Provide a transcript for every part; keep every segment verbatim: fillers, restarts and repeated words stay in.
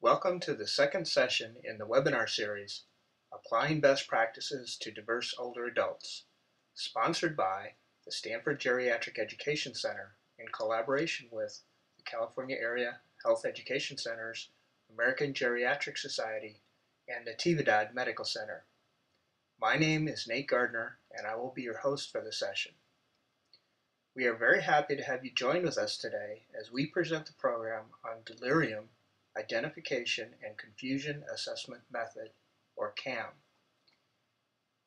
Welcome to the second session in the webinar series, Applying Best Practices to Diverse Older Adults, sponsored by the Stanford Geriatric Education Center in collaboration with the California Area Health Education Centers, American Geriatric Society, and the Tividad Medical Center. My name is Nate Gardner, and I will be your host for the session. We are very happy to have you join with us today as we present the program on Delirium Identification and Confusion Assessment Method, or CAM.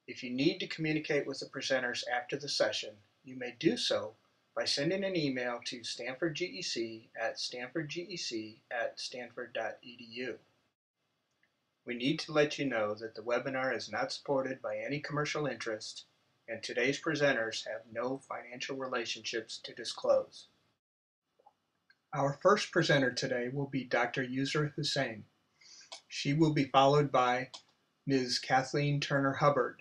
If you need to communicate with the presenters after the session, you may do so by sending an email to stanford gec at stanford gec at stanford dot e d u. We need to let you know that the webinar is not supported by any commercial interest, and today's presenters have no financial relationships to disclose. Our first presenter today will be Doctor Yusra Hussain. She will be followed by Miz Kathleen Turner-Hubbard.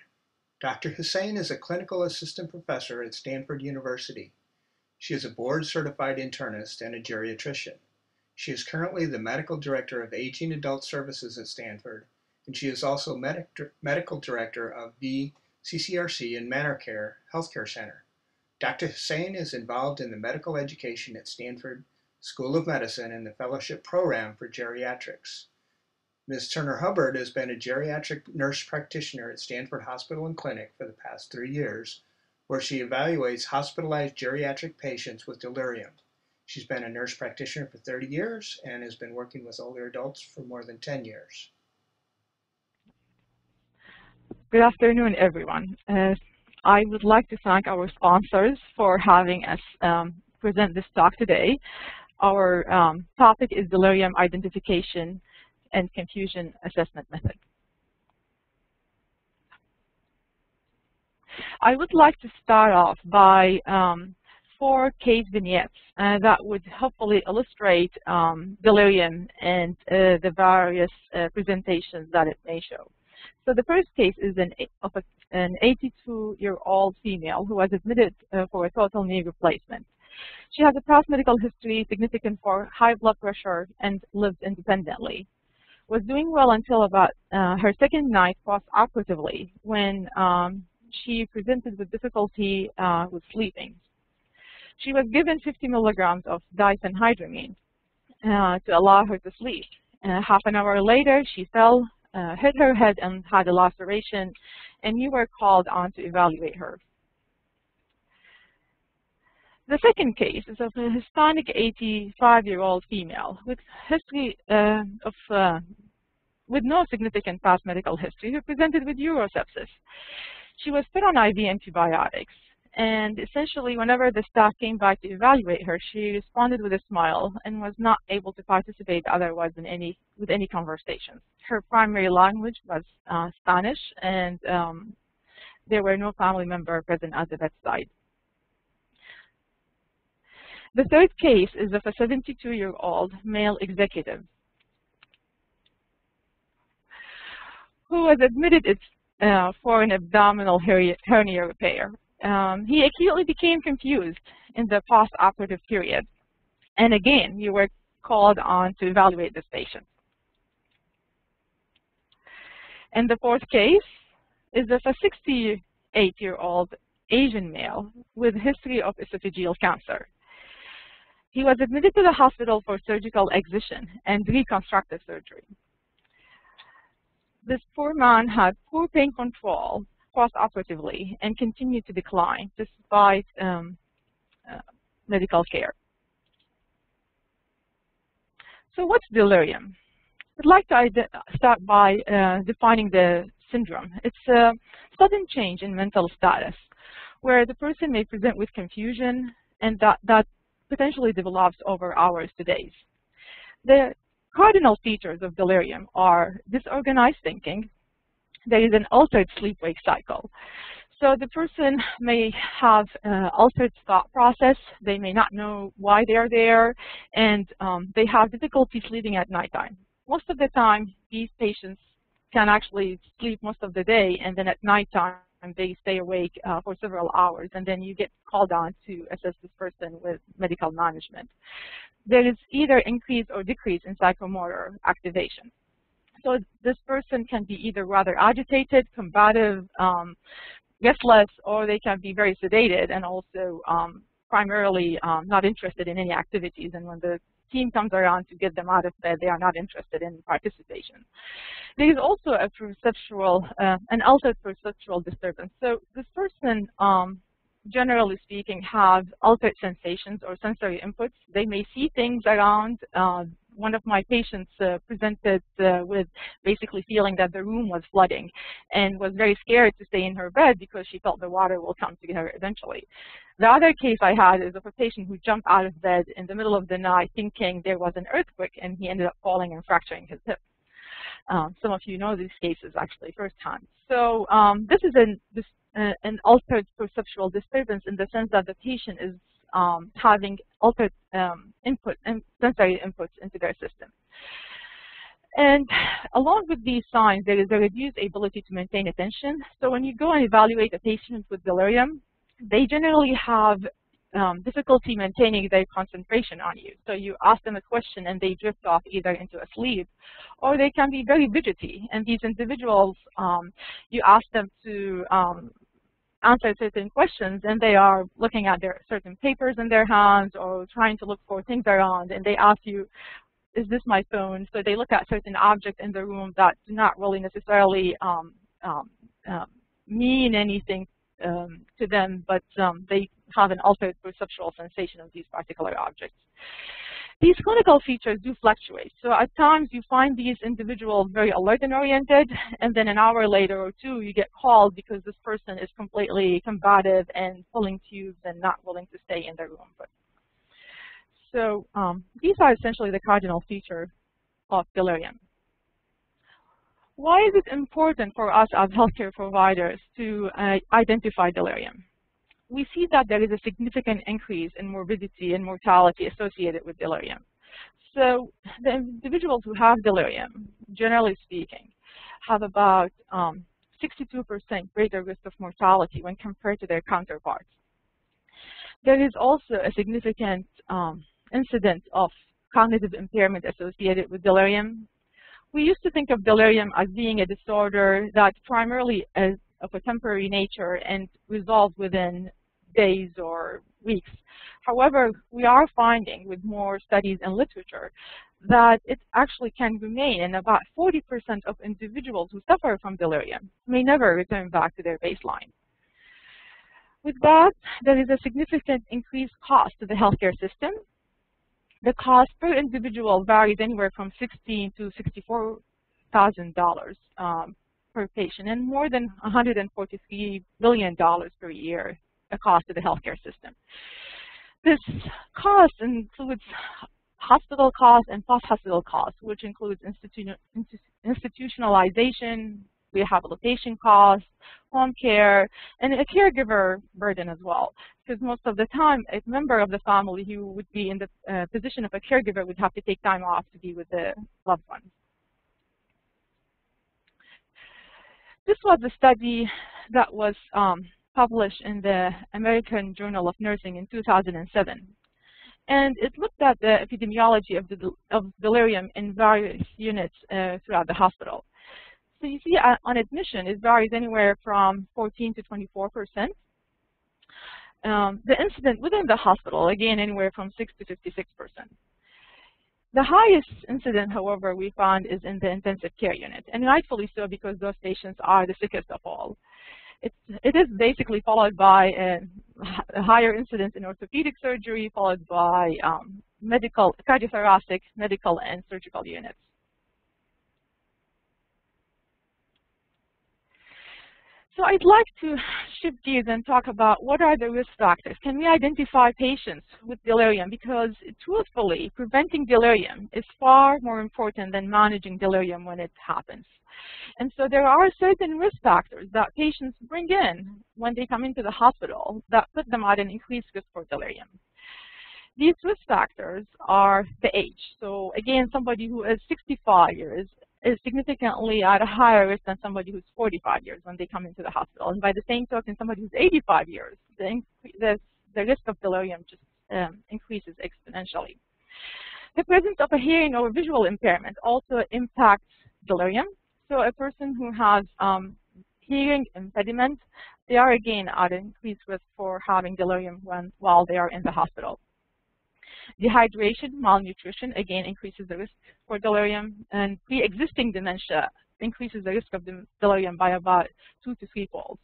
Doctor Hussain is a clinical assistant professor at Stanford University. She is a board-certified internist and a geriatrician. She is currently the medical director of Aging Adult Services at Stanford, and she is also medic medical director of the C C R C and ManorCare Healthcare Center. Doctor Hussain is involved in the medical education at Stanford School of Medicine and the fellowship program for geriatrics. Miz Turner-Hubbard has been a geriatric nurse practitioner at Stanford Hospital and Clinic for the past three years, where she evaluates hospitalized geriatric patients with delirium. She's been a nurse practitioner for thirty years and has been working with older adults for more than ten years. Good afternoon, everyone. Uh, I would like to thank our sponsors for having us um, present this talk today. Our um, topic is Delirium Identification and Confusion Assessment Method. I would like to start off by um, four case vignettes uh, that would hopefully illustrate um, delirium and uh, the various uh, presentations that it may show. So the first case is an, of a, an eighty-two-year-old female who was admitted uh, for a total knee replacement. She has a past medical history significant for high blood pressure and lived independently. Was doing well until about uh, her second night post-operatively when um, she presented with difficulty uh, with sleeping. She was given fifty milligrams of diacenhydramine uh, to allow her to sleep. Uh, half an hour later, she fell, uh, hit her head, and had a laceration, and you were called on to evaluate her. The second case is of a Hispanic eighty-five-year-old female with history uh, of uh, with no significant past medical history who presented with urosepsis. She was put on I V antibiotics, and essentially, whenever the staff came by to evaluate her, she responded with a smile and was not able to participate otherwise in any with any conversations. Her primary language was uh, Spanish, and um, there were no family member present at the bedside. The third case is of a seventy-two-year-old male executive who was admitted uh, for an abdominal hernia repair. Um, he acutely became confused in the post-operative period. And again, you were called on to evaluate this patient. And the fourth case is of a sixty-eight-year-old Asian male with history of esophageal cancer. He was admitted to the hospital for surgical excision and reconstructive surgery. This poor man had poor pain control post-operatively and continued to decline despite um, uh, medical care. So what's delirium? I'd like to start by uh, defining the syndrome. It's a sudden change in mental status where the person may present with confusion and that, that potentially develops over hours to days. The cardinal features of delirium are disorganized thinking. There is an altered sleep-wake cycle. So the person may have uh, altered thought process. They may not know why they are there, and um, they have difficulty sleeping at nighttime. Most of the time, these patients can actually sleep most of the day, and then at nighttime, and they stay awake uh, for several hours, and then you get called on to assess this person with medical management. there is either increase or decrease in psychomotor activation. So this person can be either rather agitated, combative, um, restless, or they can be very sedated and also um, primarily um, not interested in any activities. And when the team comes around to get them out of bed, they are not interested in participation. There is also a perceptual, uh, an altered perceptual disturbance. So this person, um, generally speaking, have altered sensations or sensory inputs. They may see things around. Uh, one of my patients uh, presented uh, with basically feeling that the room was flooding and was very scared to stay in her bed because she felt the water will come to her eventually. The other case I had is of a patient who jumped out of bed in the middle of the night thinking there was an earthquake, and he ended up falling and fracturing his hip. Um, some of you know these cases actually firsthand. So um, this is an, this, uh, an altered perceptual disturbance in the sense that the patient is Um, having altered um, input and sensory inputs into their system. And along with these signs, there is a reduced ability to maintain attention. So when you go and evaluate a patient with delirium, they generally have um, difficulty maintaining their concentration on you. So you ask them a question and they drift off either into a sleep, or they can be very fidgety. And these individuals, um, you ask them to um, answer certain questions, and they are looking at their certain papers in their hands or trying to look for things around, and they ask you, is this my phone? So they look at certain objects in the room that do not really necessarily um, um, uh, mean anything um, to them, but um, they have an altered perceptual sensation of these particular objects. These clinical features do fluctuate. So at times you find these individuals very alert and oriented, and then an hour later or two you get called because this person is completely combative and pulling tubes and not willing to stay in their room. But so um, these are essentially the cardinal feature of delirium. Why is it important for us as healthcare providers to uh, identify delirium? We see that there is a significant increase in morbidity and mortality associated with delirium. So the individuals who have delirium, generally speaking, have about um, sixty-two percent greater risk of mortality when compared to their counterparts. There is also a significant um, incidence of cognitive impairment associated with delirium. We used to think of delirium as being a disorder that primarily is of a temporary nature and resolved within days or weeks. However, we are finding with more studies and literature that it actually can remain, and about forty percent of individuals who suffer from delirium may never return back to their baseline. With that, there is a significant increased cost to the healthcare system. The cost per individual varies anywhere from sixteen thousand dollars to sixty-four thousand dollars um, per patient, and more than one hundred forty-three billion dollars per year a cost to the healthcare system. This cost includes hospital costs and post-hospital costs, which includes institu institutionalization, rehabilitation costs, home care, and a caregiver burden as well. Because most of the time, a member of the family who would be in the uh, position of a caregiver would have to take time off to be with the loved ones. This was a study that was um, published in the American Journal of Nursing in two thousand seven. And it looked at the epidemiology of, the, of delirium in various units uh, throughout the hospital. So you see uh, on admission, it varies anywhere from fourteen to twenty-four percent. Um, the incident within the hospital, again, anywhere from six to fifty-six percent. The highest incident, however, we found is in the intensive care unit, and rightfully so, because those patients are the sickest of all. It's, it is basically followed by a, a higher incidence in orthopedic surgery, followed by um, medical, cardiothoracic, medical, and surgical units. So I'd like to shift gears and talk about what are the risk factors. Can we identify patients with delirium? Because truthfully, preventing delirium is far more important than managing delirium when it happens. And so there are certain risk factors that patients bring in when they come into the hospital that put them at an increased risk for delirium. These risk factors are the age. So again, somebody who is sixty-five years is significantly at a higher risk than somebody who's forty-five years when they come into the hospital. And by the same token, somebody who's eighty-five years, the, the, the risk of delirium just um, increases exponentially. The presence of a hearing or visual impairment also impacts delirium. So a person who has um, hearing impediment, they are again at increased risk for having delirium when, while they are in the hospital. Dehydration, malnutrition, again increases the risk for delirium, and pre-existing dementia increases the risk of delirium by about two to three folds.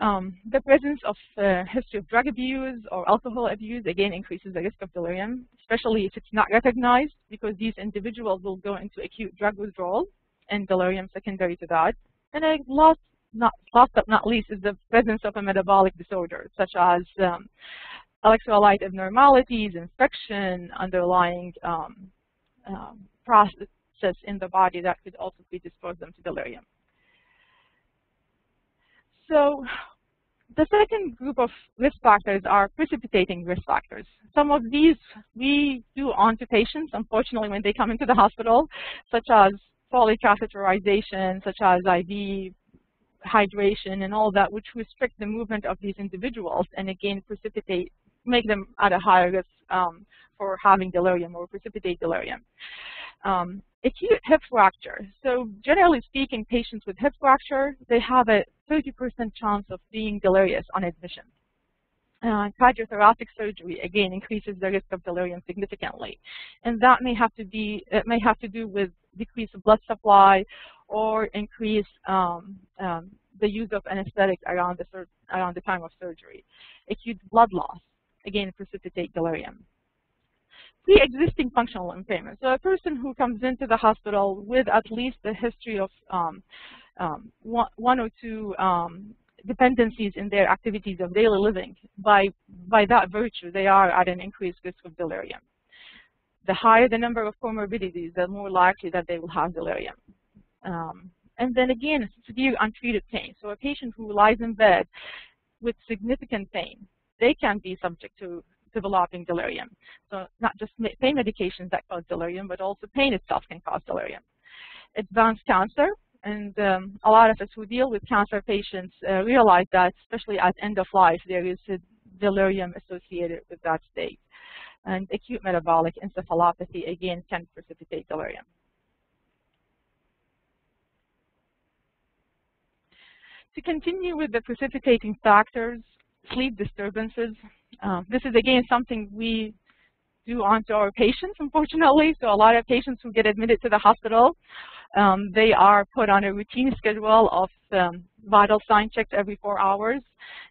Um, the presence of a history of drug abuse or alcohol abuse, again, increases the risk of delirium, especially if it's not recognized, because these individuals will go into acute drug withdrawal and delirium secondary to that. And then last, not, last but not least is the presence of a metabolic disorder, such as um, electrolyte abnormalities, infection, underlying um, um, processes in the body that could also predispose them to delirium. So the second group of risk factors are precipitating risk factors. Some of these we do onto patients, unfortunately, when they come into the hospital, such as polycatheterization, such as I V, hydration, and all that, which restrict the movement of these individuals and, again, precipitate, make them at a higher risk um, for having delirium or precipitate delirium. Um, acute hip fracture. So generally speaking, patients with hip fracture, they have a thirty percent chance of being delirious on admission. Uh, cardiothoracic surgery, again, increases the risk of delirium significantly. And that may have to be, it may have to do with decreased blood supply or increased um, um, the use of anesthetics around the, around the time of surgery. Acute blood loss, again, precipitate delirium. Pre-existing functional impairment. So a person who comes into the hospital with at least a history of um, um, one, one or two um, dependencies in their activities of daily living, by, by that virtue, they are at an increased risk of delirium. The higher the number of comorbidities, the more likely that they will have delirium. Um, and then again, severe untreated pain. So a patient who lies in bed with significant pain, they can be subject to developing delirium. So not just pain medications that cause delirium, but also pain itself can cause delirium. Advanced cancer, and um, a lot of us who deal with cancer patients uh, realize that, especially at end of life, there is a delirium associated with that state. And acute metabolic encephalopathy, again, can precipitate delirium. To continue with the precipitating factors, sleep disturbances. Uh, this is, again, something we do onto our patients, unfortunately. So a lot of patients who get admitted to the hospital, um, they are put on a routine schedule of um, vital sign checks every four hours,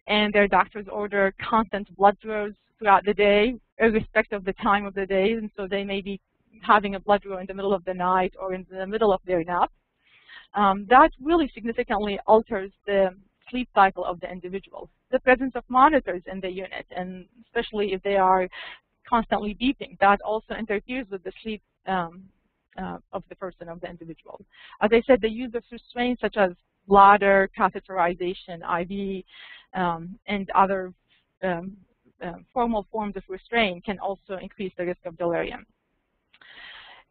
and their doctors order constant blood draws throughout the day, irrespective of the time of the day. And so they may be having a blood draw in the middle of the night or in the middle of their nap. Um, that really significantly alters the sleep cycle of the individual. The presence of monitors in the unit, and especially if they are constantly beeping, that also interferes with the sleep um, uh, of the person, of the individual. As I said, the use of restraints such as bladder, catheterization, I V, um, and other um, uh, formal forms of restraint can also increase the risk of delirium.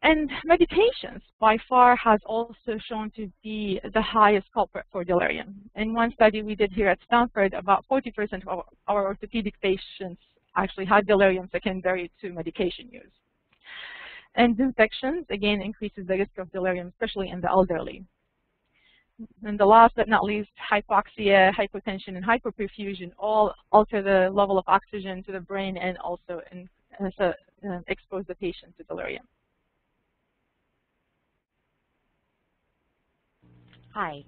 And medications, by far, has also shown to be the highest culprit for delirium. In one study we did here at Stanford, about forty percent of our orthopedic patients actually had delirium secondary to medication use. And infections, again, increases the risk of delirium, especially in the elderly. And the last but not least, hypoxia, hypotension, and hyperperfusion all alter the level of oxygen to the brain and also in, uh, so, uh, expose the patient to delirium. Hi.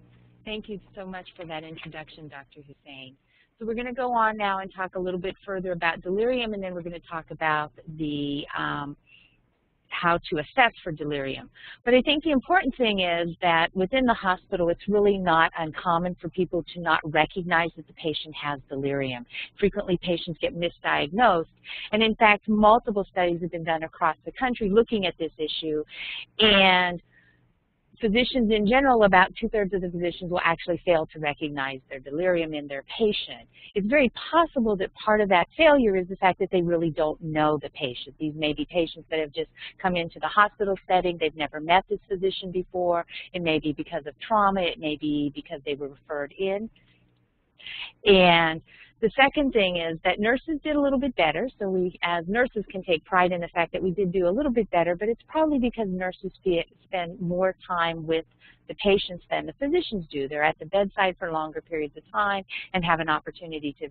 Thank you so much for that introduction, Doctor Hussain. So we're going to go on now and talk a little bit further about delirium, and then we're going to talk about the um, how to assess for delirium. But I think the important thing is that within the hospital, it's really not uncommon for people to not recognize that the patient has delirium. Frequently, patients get misdiagnosed. And in fact, multiple studies have been done across the country looking at this issue. And physicians in general, about two-thirds of the physicians will actually fail to recognize their delirium in their patient. It's very possible that part of that failure is the fact that they really don't know the patient. These may be patients that have just come into the hospital setting. They've never met this physician before. It may be because of trauma. It may be because they were referred in. And The second thing is that nurses did a little bit better, so we as nurses can take pride in the fact that we did do a little bit better, but it's probably because nurses spend more time with the patients than the physicians do. They're at the bedside for longer periods of time and have an opportunity to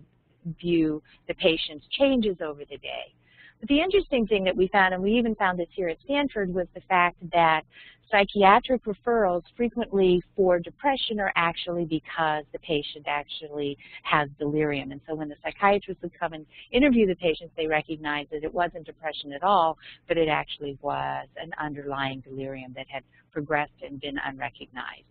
view the patient's changes over the day. But the interesting thing that we found, and we even found this here at Stanford, was the fact that psychiatric referrals frequently for depression are actually because the patient actually has delirium. And so when the psychiatrist would come and interview the patients, they recognized that it wasn't depression at all, but it actually was an underlying delirium that had progressed and been unrecognized.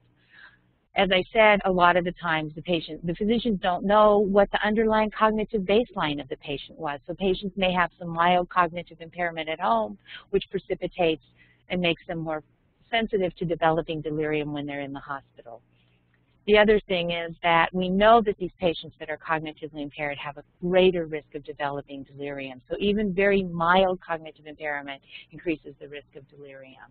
As I said, a lot of the times the patient, the physicians don't know what the underlying cognitive baseline of the patient was. So patients may have some mild cognitive impairment at home, which precipitates and makes them more sensitive to developing delirium when they're in the hospital. The other thing is that we know that these patients that are cognitively impaired have a greater risk of developing delirium. So even very mild cognitive impairment increases the risk of delirium.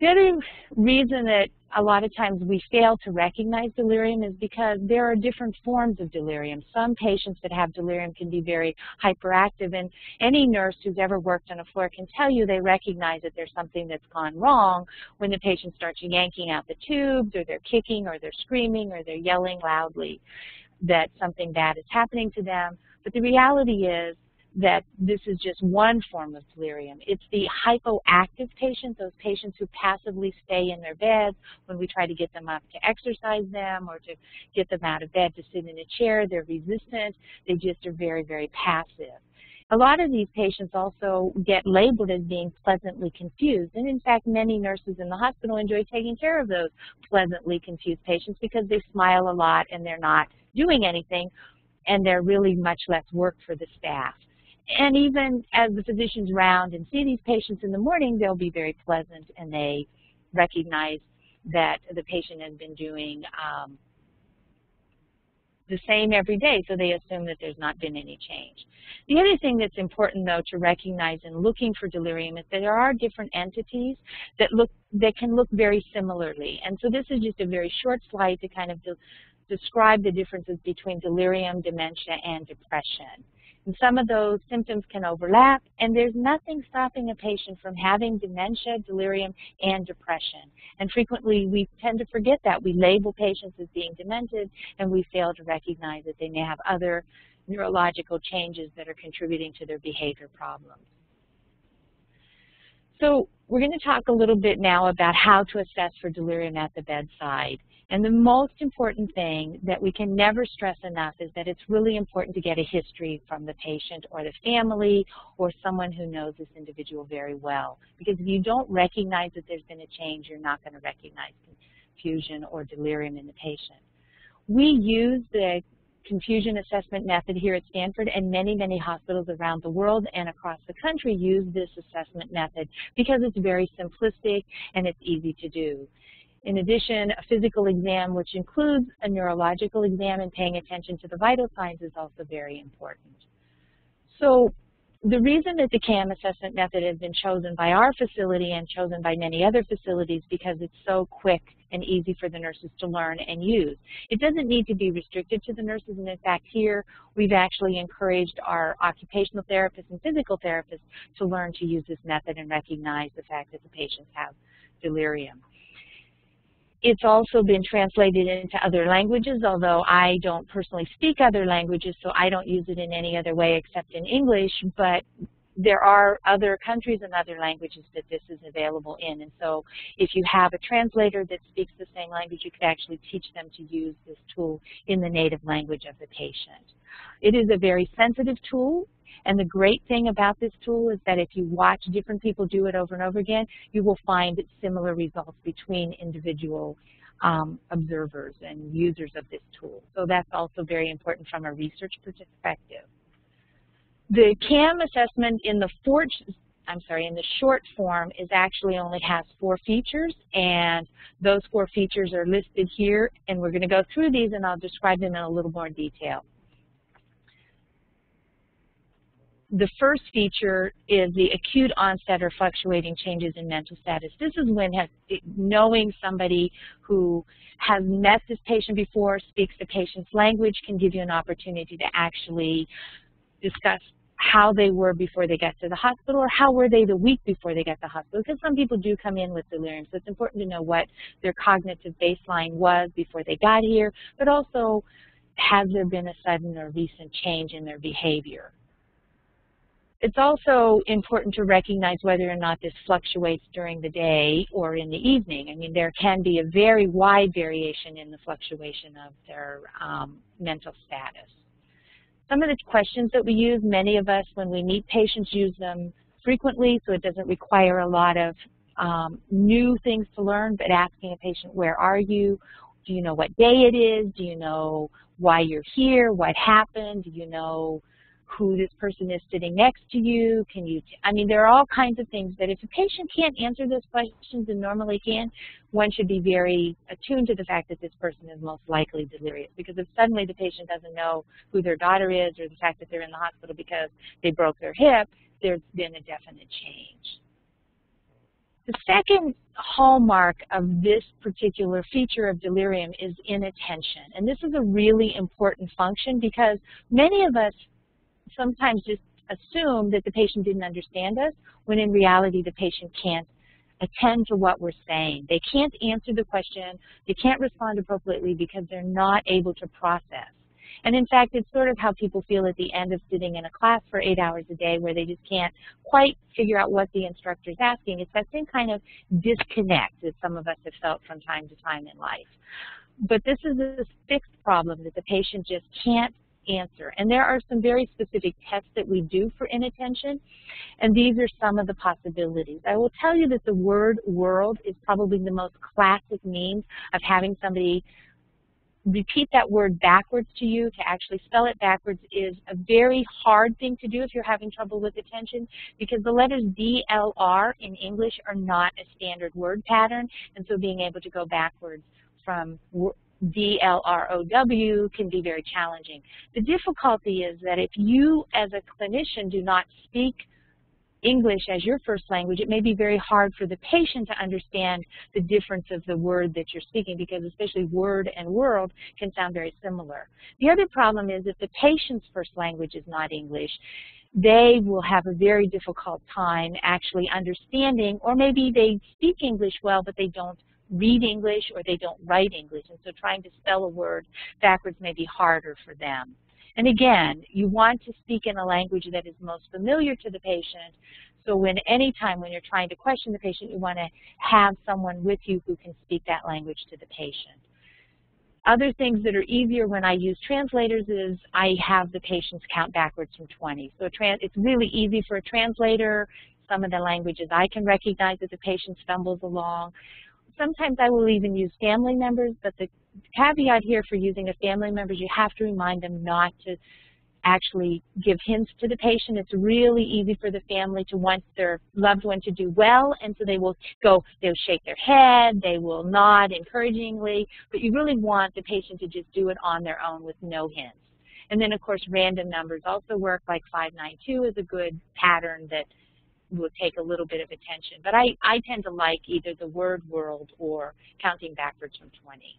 The other reason that a lot of times we fail to recognize delirium is because there are different forms of delirium. Some patients that have delirium can be very hyperactive, and any nurse who's ever worked on a floor can tell you they recognize that there's something that's gone wrong when the patient starts yanking out the tubes, or they're kicking, or they're screaming, or they're yelling loudly, that something bad is happening to them. But the reality is that this is just one form of delirium. It's the hypoactive patients, those patients who passively stay in their beds. When we try to get them up to exercise them or to get them out of bed to sit in a chair, they're resistant. They just are very, very passive. A lot of these patients also get labeled as being pleasantly confused. And in fact, many nurses in the hospital enjoy taking care of those pleasantly confused patients because they smile a lot and they're not doing anything, and they're really much less work for the staff. And even as the physicians round and see these patients in the morning, they'll be very pleasant, and they recognize that the patient has been doing um, the same every day, so they assume that there's not been any change. The other thing that's important, though, to recognize in looking for delirium is that there are different entities that, look, that can look very similarly. And so this is just a very short slide to kind of de- describe the differences between delirium, dementia, and depression. And some of those symptoms can overlap, and there's nothing stopping a patient from having dementia, delirium, and depression. And frequently we tend to forget that. We label patients as being demented, and we fail to recognize that they may have other neurological changes that are contributing to their behavior problems. So we're going to talk a little bit now about how to assess for delirium at the bedside. And the most important thing that we can never stress enough is that it's really important to get a history from the patient or the family or someone who knows this individual very well. Because if you don't recognize that there's been a change, you're not going to recognize confusion or delirium in the patient. We use the Confusion Assessment Method here at Stanford, and many, many hospitals around the world and across the country use this assessment method because it's very simplistic and it's easy to do. In addition, a physical exam, which includes a neurological exam and paying attention to the vital signs, is also very important. So the reason that the CAM assessment method has been chosen by our facility and chosen by many other facilities because it's so quick and easy for the nurses to learn and use. It doesn't need to be restricted to the nurses, and in fact here we've actually encouraged our occupational therapists and physical therapists to learn to use this method and recognize the fact that the patients have delirium. It's also been translated into other languages, although I don't personally speak other languages, so I don't use it in any other way except in English, but there are other countries and other languages that this is available in. And so if you have a translator that speaks the same language, you could actually teach them to use this tool in the native language of the patient. It is a very sensitive tool. And the great thing about this tool is that if you watch different people do it over and over again, you will find similar results between individual um, observers and users of this tool. So that's also very important from a research perspective. The CAM assessment in the fort, I'm sorry, in the short form is actually only has four features, and those four features are listed here, and we're going to go through these and I'll describe them in a little more detail. The first feature is the acute onset or fluctuating changes in mental status. This is when has, knowing somebody who has met this patient before, speaks the patient's language, can give you an opportunity to actually discuss how they were before they got to the hospital, or how were they the week before they got to the hospital, because some people do come in with delirium. So it's important to know what their cognitive baseline was before they got here, but also has there been a sudden or recent change in their behavior. It's also important to recognize whether or not this fluctuates during the day or in the evening. I mean, there can be a very wide variation in the fluctuation of their um, mental status. Some of the questions that we use, many of us, when we meet patients, use them frequently, so it doesn't require a lot of um, new things to learn, but asking a patient, where are you? Do you know what day it is? Do you know why you're here? What happened? Do you know who this person is sitting next to you? Can you, t I mean, there are all kinds of things that if a patient can't answer those questions and normally can, one should be very attuned to the fact that this person is most likely delirious, because if suddenly the patient doesn't know who their daughter is or the fact that they're in the hospital because they broke their hip, there's been a definite change. The second hallmark of this particular feature of delirium is inattention. And this is a really important function because many of us sometimes just assume that the patient didn't understand us, when in reality the patient can't attend to what we're saying. They can't answer the question, they can't respond appropriately because they're not able to process. And in fact, it's sort of how people feel at the end of sitting in a class for eight hours a day where they just can't quite figure out what the instructor's asking. It's that same kind of disconnect that some of us have felt from time to time in life. But this is a fixed problem that the patient just can't answer. And there are some very specific tests that we do for inattention, and these are some of the possibilities. I will tell you that the word world is probably the most classic means of having somebody repeat that word backwards to you. To actually spell it backwards is a very hard thing to do if you're having trouble with attention, because the letters D L R in English are not a standard word pattern, and so being able to go backwards from D L R O W can be very challenging. The difficulty is that if you as a clinician do not speak English as your first language, it may be very hard for the patient to understand the difference of the word that you're speaking, because especially word and world can sound very similar. The other problem is if the patient's first language is not English, they will have a very difficult time actually understanding, or maybe they speak English well, but they don't read English or they don't write English, and so trying to spell a word backwards may be harder for them. And again, you want to speak in a language that is most familiar to the patient, so when any time when you're trying to question the patient, you want to have someone with you who can speak that language to the patient. Other things that are easier when I use translators is I have the patients count backwards from twenty. So it's really easy for a translator. Some of the languages I can recognize that the patient stumbles along. Sometimes I will even use family members, but the caveat here for using a family member is you have to remind them not to actually give hints to the patient. It's really easy for the family to want their loved one to do well, and so they will go, they'll shake their head, they will nod encouragingly, but you really want the patient to just do it on their own with no hints. And then, of course, random numbers also work, like five nine two is a good pattern that will take a little bit of attention. But I, I tend to like either the word world or counting backwards from twenty.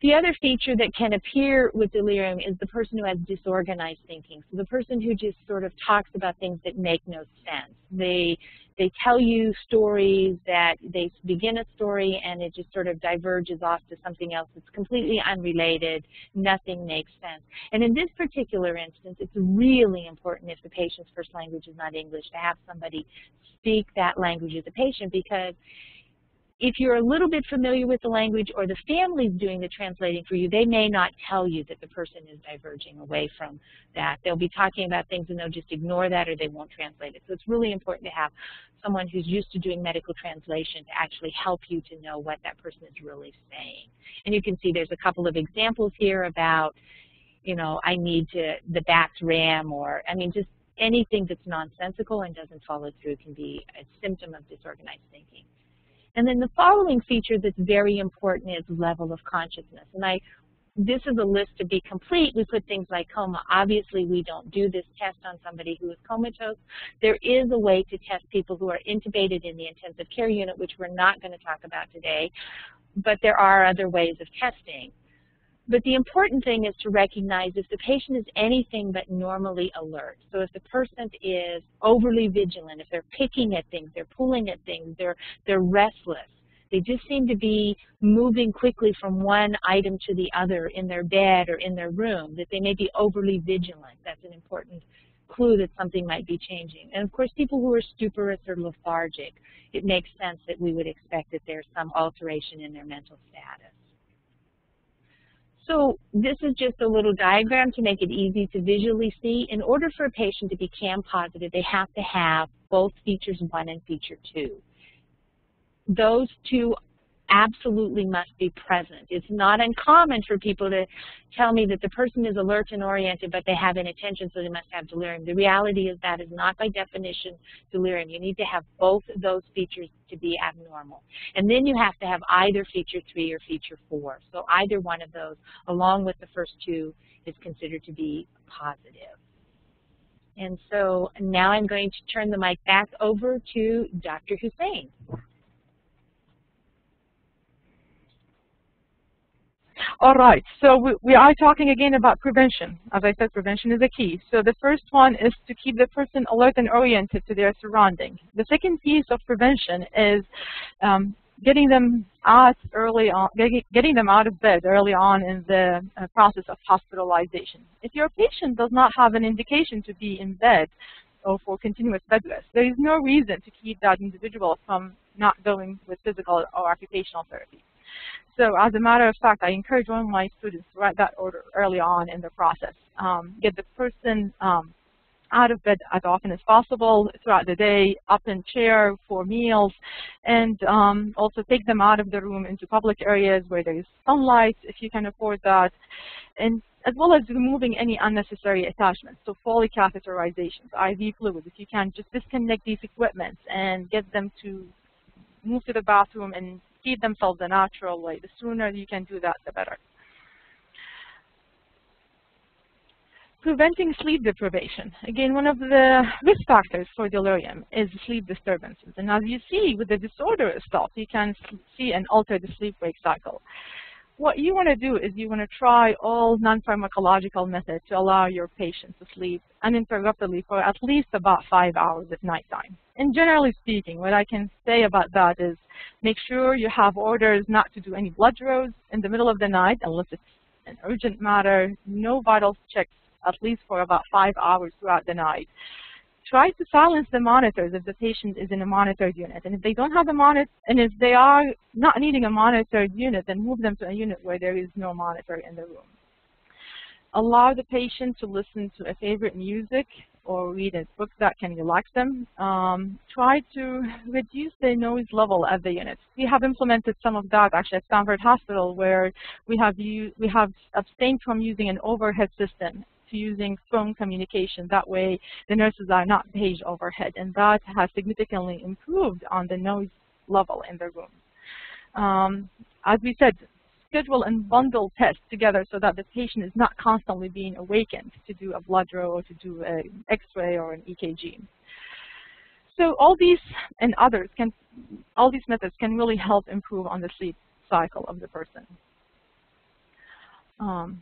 The other feature that can appear with delirium is the person who has disorganized thinking. So the person who just sort of talks about things that make no sense. They, they tell you stories that they begin a story and it just sort of diverges off to something else that's completely unrelated. Nothing makes sense. And in this particular instance, it's really important if the patient's first language is not English to have somebody speak that language as a patient, because if you're a little bit familiar with the language or the family's doing the translating for you, they may not tell you that the person is diverging away from that. They'll be talking about things and they'll just ignore that or they won't translate it. So it's really important to have someone who's used to doing medical translation to actually help you to know what that person is really saying. And you can see there's a couple of examples here about, you know, I need to, the bat's ram, or, I mean, just anything that's nonsensical and doesn't follow through can be a symptom of disorganized thinking. And then the following feature that's very important is level of consciousness. And I this is a list to be complete. We put things like coma. Obviously, we don't do this test on somebody who is comatose. There is a way to test people who are intubated in the intensive care unit, which we're not going to talk about today, but there are other ways of testing. But the important thing is to recognize if the patient is anything but normally alert. So if the person is overly vigilant, if they're picking at things, they're pulling at things, they're, they're restless, they just seem to be moving quickly from one item to the other in their bed or in their room, that they may be overly vigilant. That's an important clue that something might be changing. And of course, people who are stuporous or lethargic, it makes sense that we would expect that there's some alteration in their mental status. So this is just a little diagram to make it easy to visually see. In order for a patient to be C A M positive, they have to have both features one and feature two. Those two absolutely must be present. It's not uncommon for people to tell me that the person is alert and oriented, but they have inattention, so they must have delirium. The reality is that is not by definition delirium. You need to have both of those features to be abnormal. And then you have to have either feature three or feature four. So either one of those, along with the first two, is considered to be positive. And so now I'm going to turn the mic back over to Doctor Hussain. All right, so we, we are talking again about prevention. As I said, prevention is a key. So the first one is to keep the person alert and oriented to their surroundings. The second piece of prevention is um, getting them out early on, getting them out of bed early on in the process of hospitalization. If your patient does not have an indication to be in bed or for continuous bed rest, there is no reason to keep that individual from not going with physical or occupational therapy. So as a matter of fact, I encourage one of my students to write that order early on in the process. Um, get the person um, out of bed as often as possible throughout the day, up in chair for meals, and um, also take them out of the room into public areas where there is sunlight, if you can afford that, and as well as removing any unnecessary attachments, so Foley catheterizations, I V fluids. If you can, just disconnect these equipments and get them to move to the bathroom and feed themselves the natural way. The sooner you can do that, the better. Preventing sleep deprivation. Again, one of the risk factors for delirium is sleep disturbances. And as you see with the disorder itself, you can see an altered sleep-wake cycle. What you want to do is you want to try all non-pharmacological methods to allow your patient to sleep uninterruptedly for at least about five hours at nighttime. And generally speaking, what I can say about that is make sure you have orders not to do any blood draws in the middle of the night unless it's an urgent matter, no vital checks at least for about five hours throughout the night. Try to silence the monitors if the patient is in a monitored unit. And if they don't have a monitor, and if they are not needing a monitored unit, then move them to a unit where there is no monitor in the room. Allow the patient to listen to a favorite music or read a book that can relax them. Um, try to reduce the noise level at the unit. We have implemented some of that actually at Stanford Hospital, where we have, we have abstained from using an overhead system, using phone communication. That way the nurses are not paged overhead, and that has significantly improved on the noise level in the room. Um, as we said, schedule and bundle tests together so that the patient is not constantly being awakened to do a blood draw or to do an X-ray or an E K G. So all these and others can, all these methods can really help improve on the sleep cycle of the person. Um,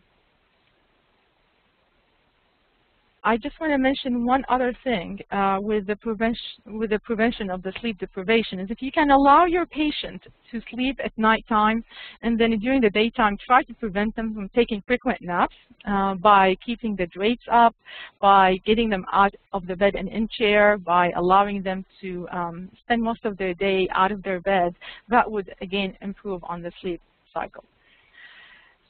I just want to mention one other thing uh, with, the prevention, with the prevention of the sleep deprivation is if you can allow your patient to sleep at nighttime and then during the daytime try to prevent them from taking frequent naps uh, by keeping the drapes up, by getting them out of the bed and in chair, by allowing them to um, spend most of their day out of their bed, that would again improve on the sleep cycle.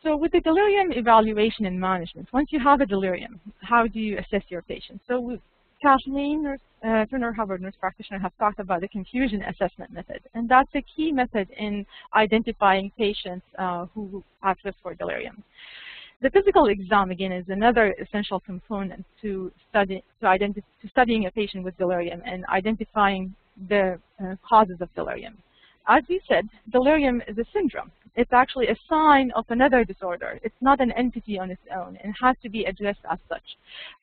So with the delirium evaluation and management, once you have a delirium, how do you assess your patient? So Kathleen uh, Turner-Hubbard, nurse practitioner, has talked about the confusion assessment method. And that's a key method in identifying patients uh, who have risk for delirium. The physical exam, again, is another essential component to, study, to, identi to studying a patient with delirium and identifying the uh, causes of delirium. As we said, delirium is a syndrome. it's actually a sign of another disorder. It's not an entity on its own, and it has to be addressed as such.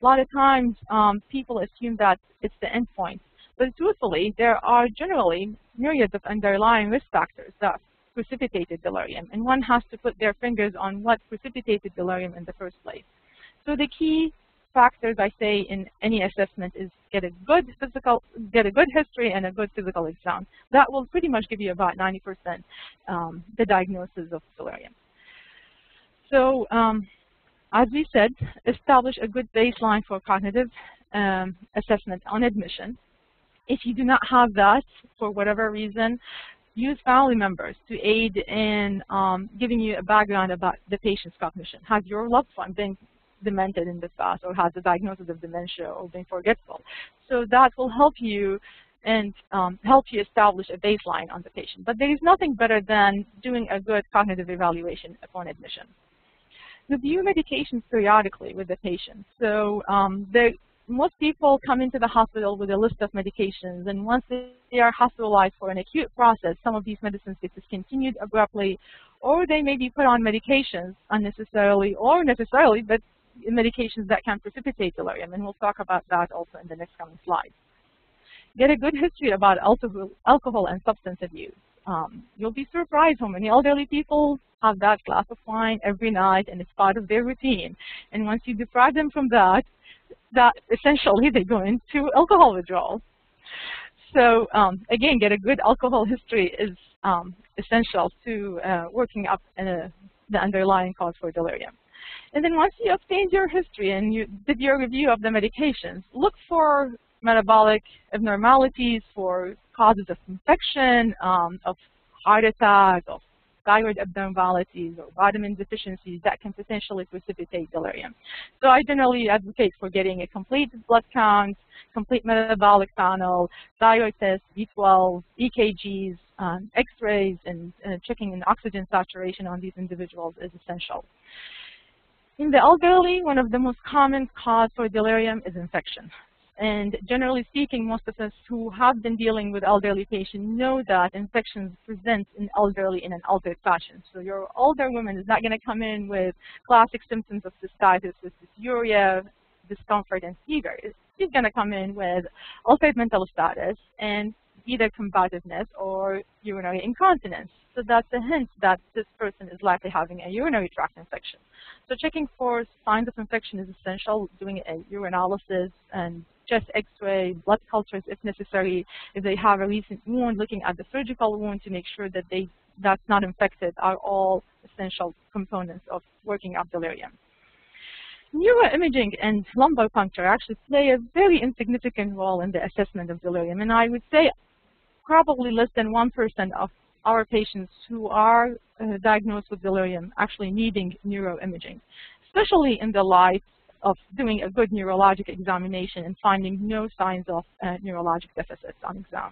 A lot of times um, people assume that it's the endpoint, but truthfully, there are generally myriads of underlying risk factors that precipitated delirium, and one has to put their fingers on what precipitated delirium in the first place. So the key factors I say in any assessment is get a good physical, get a good history and a good physical exam. That will pretty much give you about ninety percent um, the diagnosis of delirium. So um, as we said, establish a good baseline for cognitive um, assessment on admission. If you do not have that for whatever reason, use family members to aid in um, giving you a background about the patient's cognition. Has your loved one been demented in the past, or has a diagnosis of dementia, or being forgetful? So that will help you and um, help you establish a baseline on the patient. But there is nothing better than doing a good cognitive evaluation upon admission. Review medications periodically with the patient. So um, the most people come into the hospital with a list of medications, and once they are hospitalized for an acute process, some of these medicines get discontinued abruptly, or they may be put on medications unnecessarily or necessarily, but medications that can precipitate delirium, and we'll talk about that also in the next coming slides. Get a good history about alcohol, alcohol and substance abuse. Um, you'll be surprised how many elderly people have that glass of wine every night, and it's part of their routine. And once you deprive them from that, that essentially they go into alcohol withdrawal. So um, again, get a good alcohol history is um, essential to uh, working up uh, the underlying cause for delirium. And then once you obtained your history and you did your review of the medications, look for metabolic abnormalities, for causes of infection, um, of heart attack, of thyroid abnormalities, or vitamin deficiencies that can potentially precipitate delirium. So I generally advocate for getting a complete blood count, complete metabolic panel, thyroid tests, B twelve, E K Gs, um, x-rays, and uh, checking in oxygen saturation on these individuals is essential. In the elderly, one of the most common causes for delirium is infection. And generally speaking, most of us who have been dealing with elderly patients know that infections present in elderly in an altered fashion. So your older woman is not going to come in with classic symptoms of cystitis, dysuria, discomfort, and fever. She's going to come in with altered mental status and either combativeness or urinary incontinence. So that's a hint that this person is likely having a urinary tract infection. So checking for signs of infection is essential, doing a urinalysis and chest x-ray, blood cultures if necessary. If they have a recent wound, looking at the surgical wound to make sure that they, that's not infected, are all essential components of working up delirium. Neuroimaging and lumbar puncture actually play a very insignificant role in the assessment of delirium, and I would say probably less than one percent of our patients who are uh, diagnosed with delirium actually needing neuroimaging, especially in the light of doing a good neurologic examination and finding no signs of uh, neurologic deficits on exam.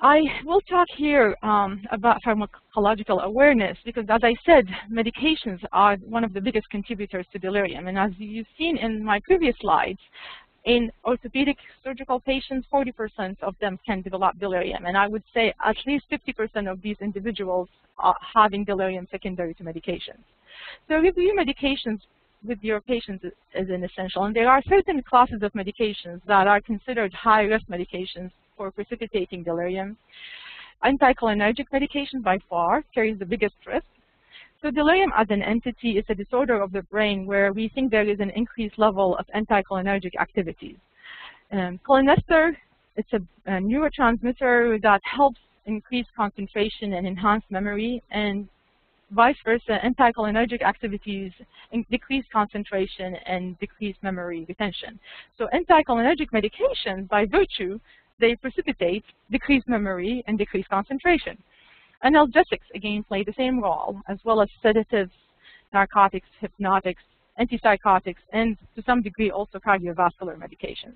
I will talk here um, about pharmacological awareness because, as I said, medications are one of the biggest contributors to delirium. And as you've seen in my previous slides, in orthopedic surgical patients, forty percent of them can develop delirium. And I would say at least fifty percent of these individuals are having delirium secondary to medications. So review medications with your patients is, is an essential. And there are certain classes of medications that are considered high-risk medications for precipitating delirium. Anticholinergic medication by far carries the biggest risk. So delirium as an entity is a disorder of the brain where we think there is an increased level of anticholinergic activities. Um, cholinesterase, it's a, a neurotransmitter that helps increase concentration and enhance memory, and vice versa, anticholinergic activities decrease concentration and decrease memory retention. So anticholinergic medication, by virtue, they precipitate decreased memory and decreased concentration. Analgesics, again, play the same role, as well as sedatives, narcotics, hypnotics, antipsychotics, and to some degree also cardiovascular medications.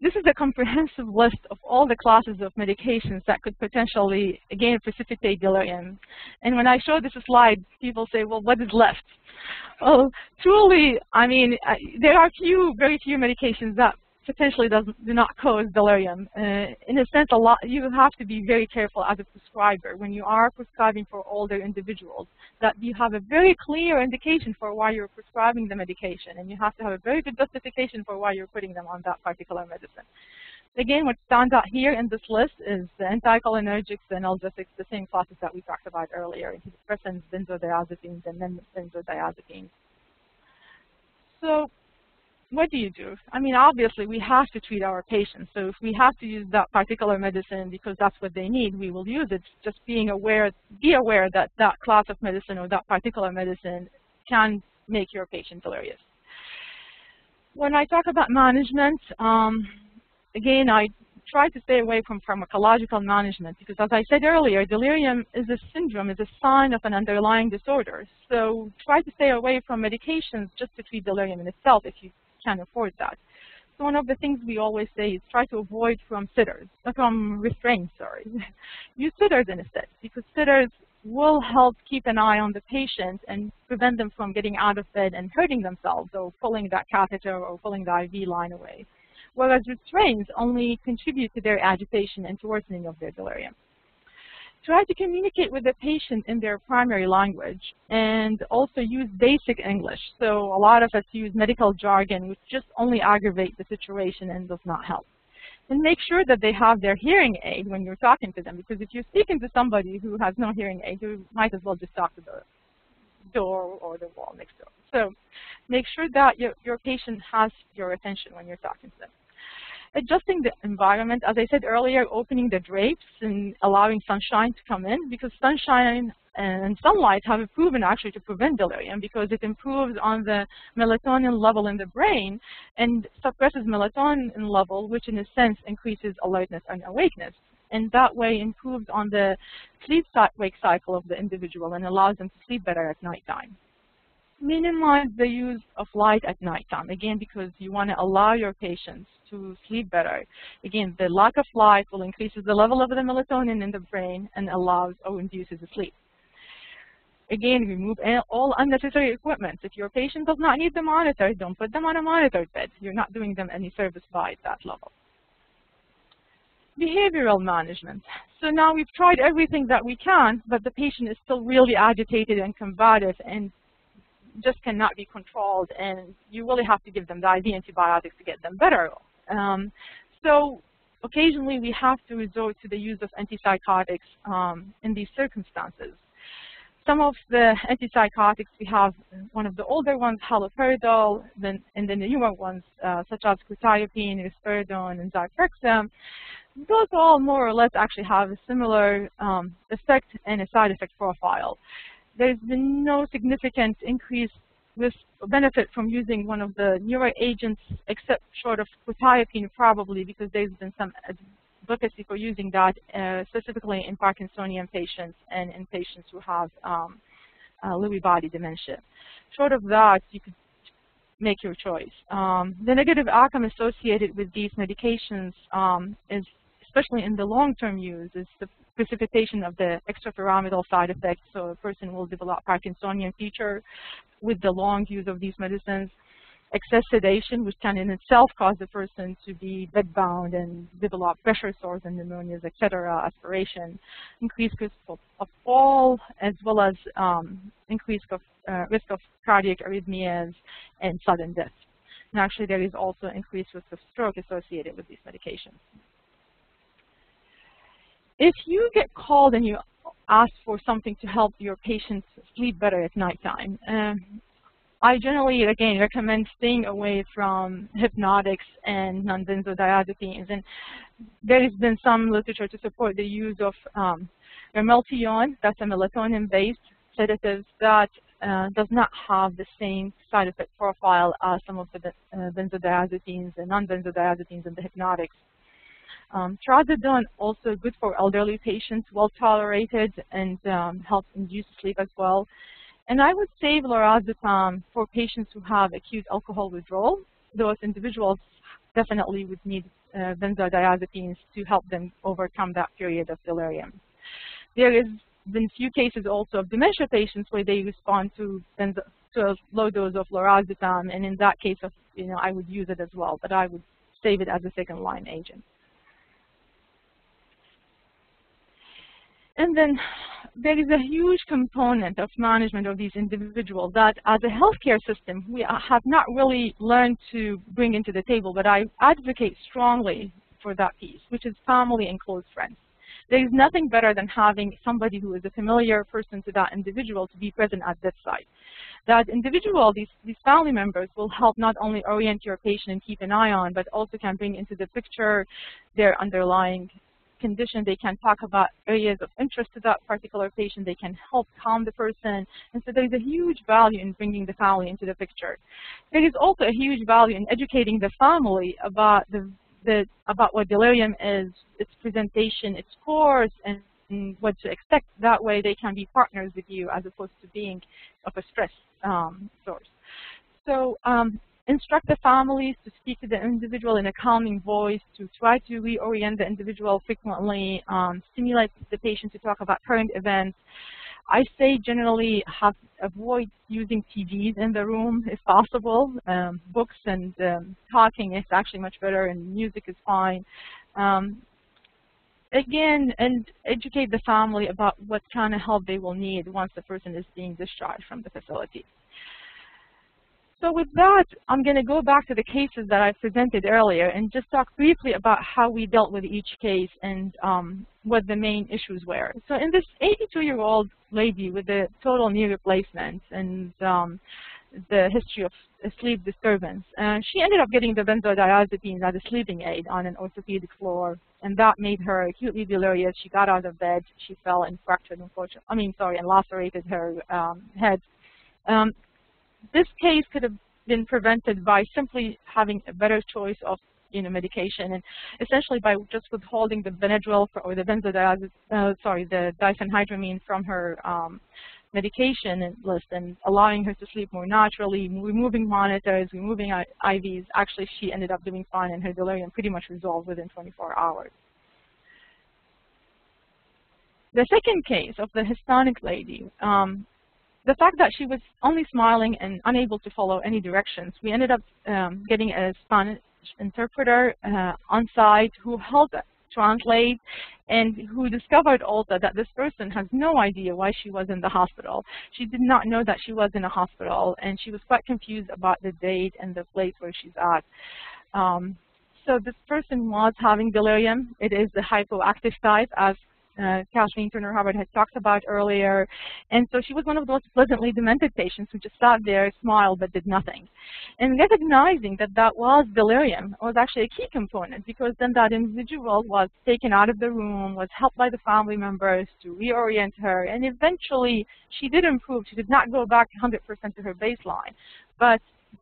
This is a comprehensive list of all the classes of medications that could potentially, again, precipitate delirium. And when I show this slide, people say, well, what is left? Well, truly, I mean, I, there are few, very few medications that potentially doesn't, do not cause delirium. Uh, in a sense, a lot, you will have to be very careful as a prescriber when you are prescribing for older individuals, that you have a very clear indication for why you're prescribing the medication, and you have to have a very good justification for why you're putting them on that particular medicine. Again, what stands out here in this list is the anticholinergics, the analgesics, the same classes that we talked about earlier, antidepressants, benzodiazepines, and then benzodiazepines. So what do you do? I mean, obviously, we have to treat our patients. So if we have to use that particular medicine because that's what they need, we will use it. Just being aware, be aware that that class of medicine or that particular medicine can make your patient delirious. When I talk about management, um, again, I try to stay away from pharmacological management because, as I said earlier, delirium is a syndrome, is a sign of an underlying disorder. So try to stay away from medications just to treat delirium in itself if you can afford that. So one of the things we always say is try to avoid from sitters, from restraints, sorry. Use sitters instead, because sitters will help keep an eye on the patient and prevent them from getting out of bed and hurting themselves or pulling that catheter or pulling the I V line away. Whereas restraints only contribute to their agitation and to worsening of their delirium. Try to communicate with the patient in their primary language and also use basic English. So a lot of us use medical jargon, which just only aggravates the situation and does not help. And make sure that they have their hearing aid when you're talking to them, because if you're speaking to somebody who has no hearing aid, you might as well just talk to the door or the wall next door. So make sure that your, your patient has your attention when you're talking to them. Adjusting the environment, as I said earlier, opening the drapes and allowing sunshine to come in, because sunshine and sunlight have been proven actually to prevent delirium because it improves on the melatonin level in the brain and suppresses melatonin level, which in a sense increases alertness and awakeness. And that way improves on the sleep-wake cycle of the individual and allows them to sleep better at nighttime. Minimize the use of light at nighttime, again, because you want to allow your patients to sleep better. Again, the lack of light will increase the level of the melatonin in the brain and allows or induces sleep. Again, remove all unnecessary equipment. If your patient does not need the monitor, don't put them on a monitored bed. You're not doing them any service by that level. Behavioral management. So now we've tried everything that we can, but the patient is still really agitated and combative and just cannot be controlled, and you really have to give them the I V antibiotics to get them better. Um, so occasionally we have to resort to the use of antipsychotics um, in these circumstances. Some of the antipsychotics we have, one of the older ones, haloperidol, then, and then the newer ones, uh, such as quetiapine, risperidone, and zyprexa. Those all more or less actually have a similar um, effect and a side effect profile. There's been no significant increase risk benefit from using one of the newer agents, except short of quetiapine probably, because there's been some advocacy for using that uh, specifically in Parkinsonian patients and in patients who have um, uh, Lewy body dementia. Short of that, you could make your choice. Um, the negative outcome associated with these medications um, is, especially in the long-term use, is the precipitation of the extrapyramidal side effects, so a person will develop Parkinsonian feature with the long use of these medicines. Excess sedation, which can in itself cause the person to be bedbound and develop pressure sores and pneumonias, et cetera, aspiration, increased risk of fall, as well as um, increased of, uh, risk of cardiac arrhythmias and sudden death. And actually, there is also increased risk of stroke associated with these medications. If you get called and you ask for something to help your patients sleep better at nighttime, um, I generally, again, recommend staying away from hypnotics and non-benzodiazepines. And there has been some literature to support the use of um, Ramelteon, that's a melatonin-based sedative that uh, does not have the same side effect profile as some of the uh, benzodiazepines and non-benzodiazepines and the hypnotics. Um, Trazodone, also good for elderly patients, well tolerated, and um, helps induce sleep as well. And I would save lorazepam for patients who have acute alcohol withdrawal. Those individuals definitely would need uh, benzodiazepines to help them overcome that period of delirium. There has been few cases also of dementia patients where they respond to benzo to a low dose of lorazepam, and in that case, of, you know, I would use it as well, but I would save it as a second line agent. And then there is a huge component of management of these individuals that as a healthcare system, we have not really learned to bring into the table, but I advocate strongly for that piece, which is family and close friends. There is nothing better than having somebody who is a familiar person to that individual to be present at bedside. That individual, these, these family members, will help not only orient your patient and keep an eye on, but also can bring into the picture their underlying condition. They can talk about areas of interest to that particular patient. They can help calm the person. And so there's a huge value in bringing the family into the picture. There is also a huge value in educating the family about the, the about what delirium is, its presentation, its course, and, and what to expect. That way they can be partners with you as opposed to being of a stress um, source. So um, instruct the families to speak to the individual in a calming voice, to try to reorient the individual frequently, um, stimulate the patient to talk about current events. I say generally have, avoid using T Vs in the room if possible. Um, books and um, talking is actually much better, and music is fine. Um, again, and educate the family about what kind of help they will need once the person is being discharged from the facility. So with that, I'm going to go back to the cases that I presented earlier and just talk briefly about how we dealt with each case and um, what the main issues were. So in this eighty-two-year-old lady with a total knee replacement and um, the history of sleep disturbance, uh, she ended up getting the benzodiazepines as a sleeping aid on an orthopedic floor, and that made her acutely delirious. She got out of bed, she fell and fractured, unfortunately, I mean, sorry, and lacerated her um, head. Um, This case could have been prevented by simply having a better choice of, you know, medication, and essentially by just withholding the Benadryl for, or the benzodiazepine, uh, sorry, the diacenhydramine from her um, medication list, and allowing her to sleep more naturally, removing monitors, removing I Vs. Actually, she ended up doing fine, and her delirium pretty much resolved within twenty-four hours. The second case of the Hispanic lady. Um, The fact that she was only smiling and unable to follow any directions, we ended up um, getting a Spanish interpreter uh, on site who helped translate and who discovered also that this person has no idea why she was in the hospital. She did not know that she was in a hospital, and she was quite confused about the date and the place where she's at. Um, so this person was having delirium. It is the hypoactive type, as Uh, Kathleen Turner-Hubbard had talked about earlier. And so she was one of those pleasantly demented patients who just sat there, smiled, but did nothing. And recognizing that that was delirium was actually a key component, because then that individual was taken out of the room, was helped by the family members to reorient her, and eventually she did improve. She did not go back one hundred percent to her baseline. But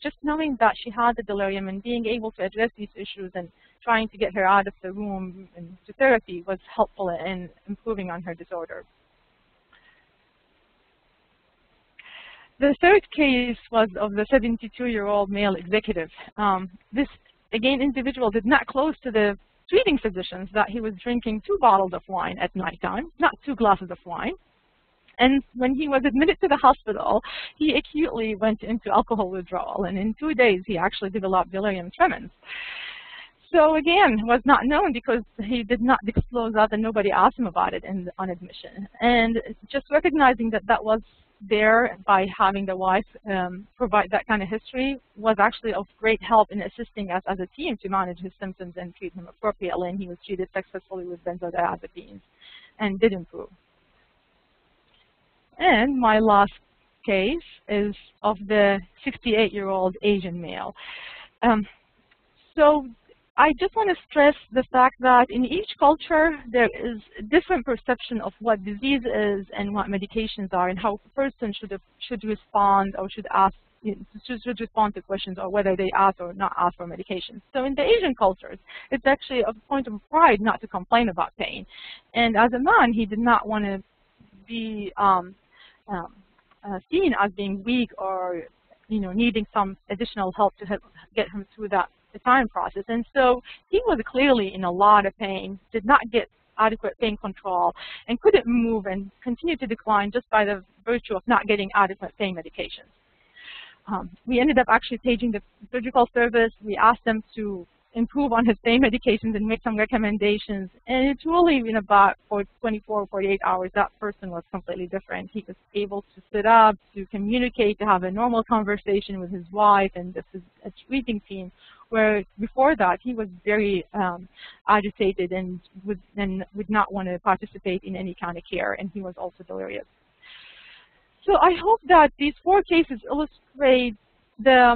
just knowing that she had the delirium and being able to address these issues and trying to get her out of the room and to therapy was helpful in improving on her disorder. The third case was of the seventy-two-year-old male executive. Um, this, again, individual did not close to the treating physicians that he was drinking two bottles of wine at nighttime, not two glasses of wine. And when he was admitted to the hospital, he acutely went into alcohol withdrawal. And in two days, he actually developed delirium tremens. So again, was not known because he did not disclose that, and nobody asked him about it in, on admission. And just recognizing that that was there by having the wife um, provide that kind of history was actually of great help in assisting us as a team to manage his symptoms and treat him appropriately. And he was treated successfully with benzodiazepines and did improve. And my last case is of the sixty-eight-year-old Asian male. Um, so I just want to stress the fact that in each culture, there is a different perception of what disease is and what medications are and how a person should, should respond or should ask, should respond to questions, or whether they ask or not ask for medications. So in the Asian cultures, it's actually a point of pride not to complain about pain. And as a man, he did not want to be um, um, uh, seen as being weak or, you know, needing some additional help to help get him through that the time process. And so he was clearly in a lot of pain, did not get adequate pain control, and couldn't move and continued to decline just by the virtue of not getting adequate pain medications. Um, we ended up actually paging the surgical service. We asked them to improve on his pain medications and make some recommendations. And it's really in about for twenty-four or forty-eight hours, that person was completely different. He was able to sit up, to communicate, to have a normal conversation with his wife and this is a treating team, where before that he was very um, agitated and would, and would not want to participate in any kind of care, and he was also delirious. So I hope that these four cases illustrate the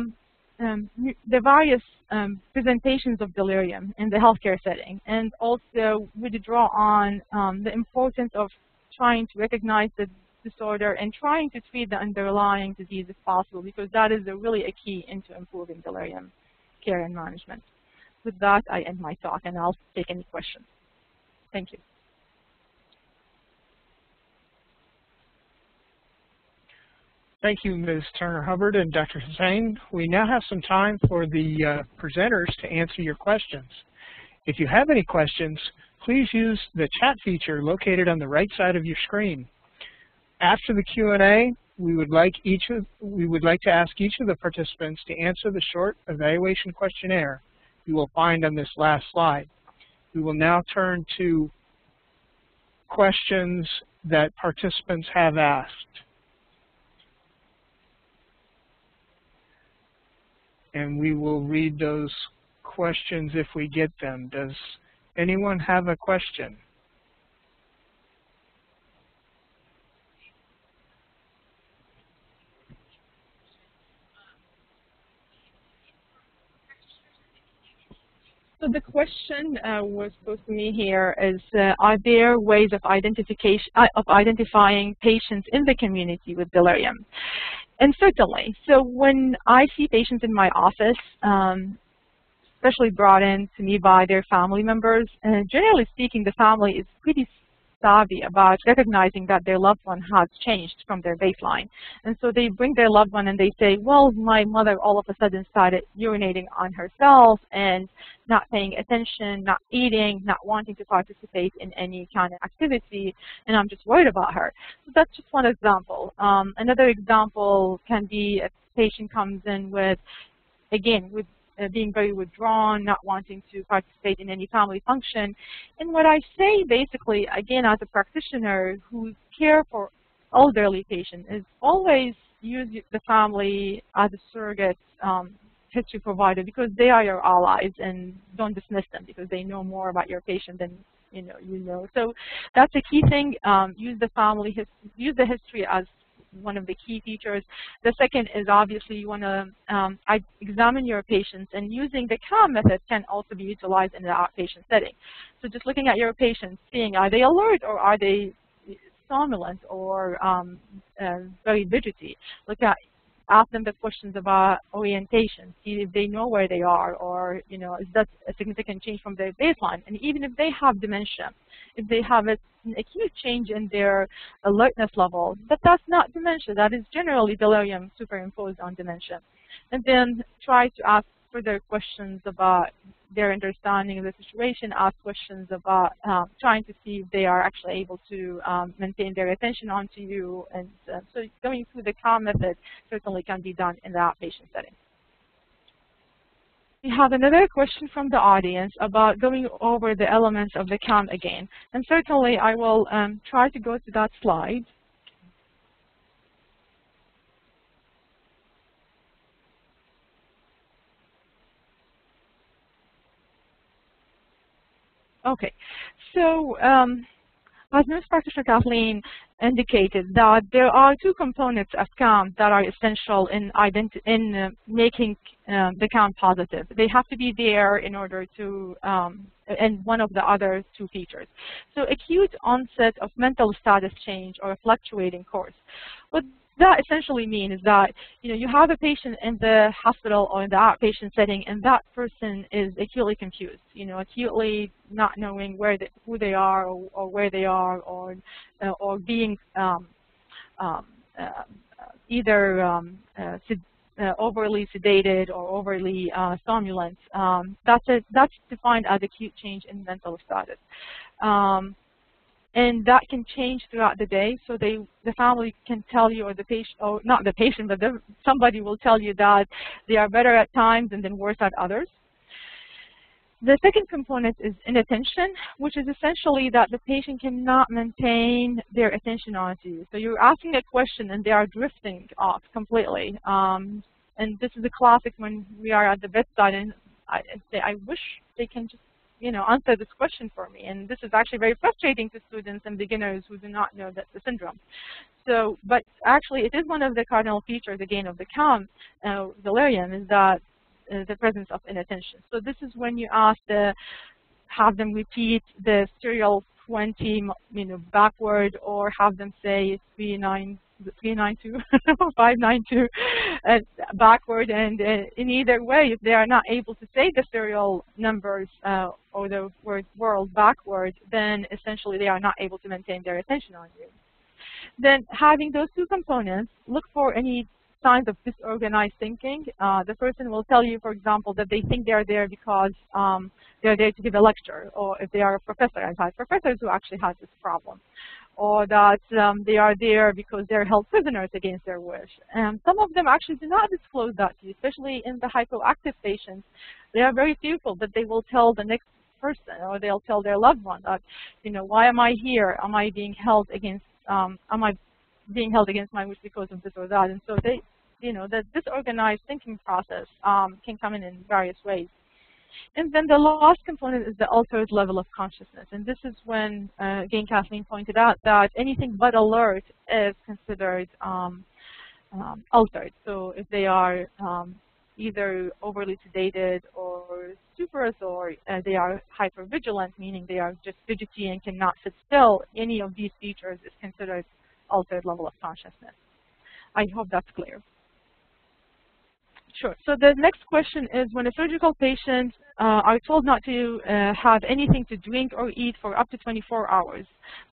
Um, the various um, presentations of delirium in the healthcare setting, and also we draw on um, the importance of trying to recognize the disorder and trying to treat the underlying disease if possible, because that is a really a key into improving delirium care and management. With that, I end my talk, and I'll take any questions. Thank you. Thank you, Miz Turner-Hubbard and Doctor Hussain. We now have some time for the uh, presenters to answer your questions. If you have any questions, please use the chat feature located on the right side of your screen. After the Q and A, we would like each of, we would like to ask each of the participants to answer the short evaluation questionnaire you will find on this last slide. We will now turn to questions that participants have asked. And we will read those questions if we get them. Does anyone have a question? So the question uh, was posed to me here is, uh, are there ways of, identification, uh, of identifying patients in the community with delirium? And certainly. So when I see patients in my office, um, especially brought in to me by their family members, and generally speaking, the family is pretty savvy about recognizing that their loved one has changed from their baseline. And so they bring their loved one and they say, well, my mother all of a sudden started urinating on herself and not paying attention, not eating, not wanting to participate in any kind of activity, and I'm just worried about her. So that's just one example. Um, another example can be a patient comes in with, again, with being very withdrawn, not wanting to participate in any family function. And what I say basically, again, as a practitioner who care for elderly patients, is always use the family as a surrogate um, history provider, because they are your allies, and don't dismiss them because they know more about your patient than you know. You know. So that's a key thing. Um, use the family, his use the history as one of the key features. The second is obviously you want to um, examine your patients, and using the C A M method can also be utilized in the outpatient setting. So just looking at your patients, seeing are they alert or are they somnolent or um, uh, very fidgety. Look at, ask them the questions about orientation, see if they know where they are, or you know, is that a significant change from their baseline? And even if they have dementia, if they have a, an acute change in their alertness level, but that's not dementia, that is generally delirium superimposed on dementia. And then try to ask further questions about their understanding of the situation, ask questions about um, trying to see if they are actually able to um, maintain their attention onto you. And uh, so going through the C A M method certainly can be done in the outpatient setting. We have another question from the audience about going over the elements of the C A M again. And certainly I will um, try to go to that slide. Okay, so um, as Nurse Practitioner Kathleen indicated, that there are two components of C A M that are essential in, identi in uh, making uh, the C A M positive. They have to be there in order to, um, and one of the other two features. So acute onset of mental status change or a fluctuating course. What that essentially means is that you know you have a patient in the hospital or in the outpatient setting, and that person is acutely confused, you know, acutely not knowing where they, who they are or, or where they are, or uh, or being um, um, uh, either um, uh, sed uh, overly sedated or overly uh, somnolent. Um, that's a, that's defined as acute change in mental status. Um, And that can change throughout the day. So they, the family can tell you, or the patient, or not the patient, but the, somebody will tell you that they are better at times and then worse at others. The second component is inattention, which is essentially that the patient cannot maintain their attention on you. So you're asking a question and they are drifting off completely. Um, and this is a classic when we are at the bedside and I say, I wish they can just, you know, answer this question for me. And this is actually very frustrating to students and beginners who do not know that the syndrome. So, but actually it is one of the cardinal features, again, of the C A M, uh, delirium, is that the presence of inattention. So this is when you ask the, have them repeat the serial twenty, you know, backward, or have them say three nine two, five nine two uh, backward, and uh, in either way, if they are not able to say the serial numbers uh, or the word world backward, then essentially they are not able to maintain their attention on you. Then having those two components, look for any signs of disorganized thinking. Uh, the person will tell you, for example, that they think they're there because um, they're there to give a lecture, or if they are a professor. I've had professors who actually had this problem. Or that um, they are there because they're held prisoners against their wish. And some of them actually do not disclose that to you, especially in the hypoactive patients. They are very fearful that they will tell the next person, or they'll tell their loved one that, you know, why am I here? Am I being held against, um, am I being held against my wish because of this or that? And so they, you know, that disorganized thinking process um, can come in in various ways. And then the last component is the altered level of consciousness. And this is when, uh, again, Kathleen pointed out that anything but alert is considered um, um, altered. So if they are um, either overly sedated or stuporous, or uh, they are hypervigilant, meaning they are just fidgety and cannot sit still, any of these features is considered altered level of consciousness. I hope that's clear. Sure. So the next question is, when a surgical patient uh, are told not to uh, have anything to drink or eat for up to twenty-four hours,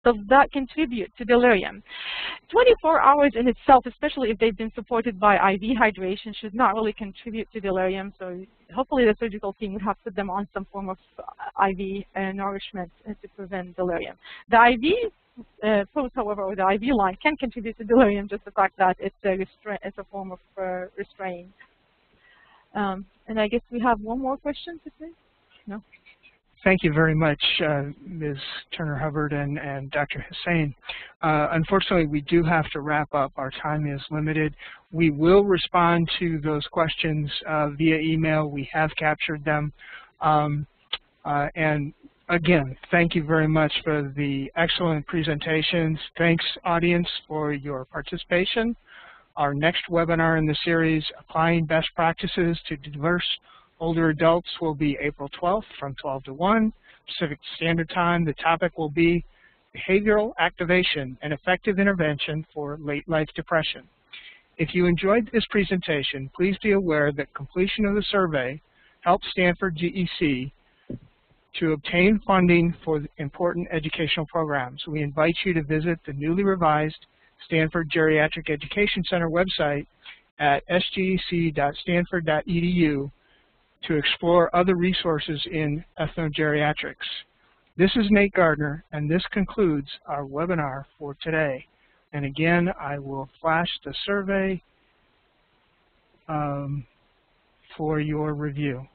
does that contribute to delirium? twenty-four hours in itself, especially if they've been supported by I V hydration, should not really contribute to delirium. So hopefully the surgical team would have put them on some form of I V uh, nourishment to prevent delirium. The I V Uh, post, however, or the I V line can contribute to delirium, just the fact that it's a, it's a form of uh, restraint. Um, and I guess we have one more question to say? No? Thank you very much, uh, Miz Turner-Hubbard and, and Doctor Hussain. Uh, unfortunately, we do have to wrap up. Our time is limited. We will respond to those questions uh, via email. We have captured them. Um, uh, and Again, thank you very much for the excellent presentations. Thanks, audience, for your participation. Our next webinar in the series, Applying Best Practices to Diverse Older Adults, will be April twelfth from twelve to one Pacific Standard Time. The topic will be Behavioral Activation and Effective Intervention for Late-Life Depression. If you enjoyed this presentation, please be aware that completion of the survey helps Stanford G E C to obtain funding for important educational programs. We invite you to visit the newly revised Stanford Geriatric Education Center website at s g e c dot stanford dot e d u to explore other resources in ethnogeriatrics. This is Nate Gardner, and this concludes our webinar for today. And again, I will flash the survey um, for your review.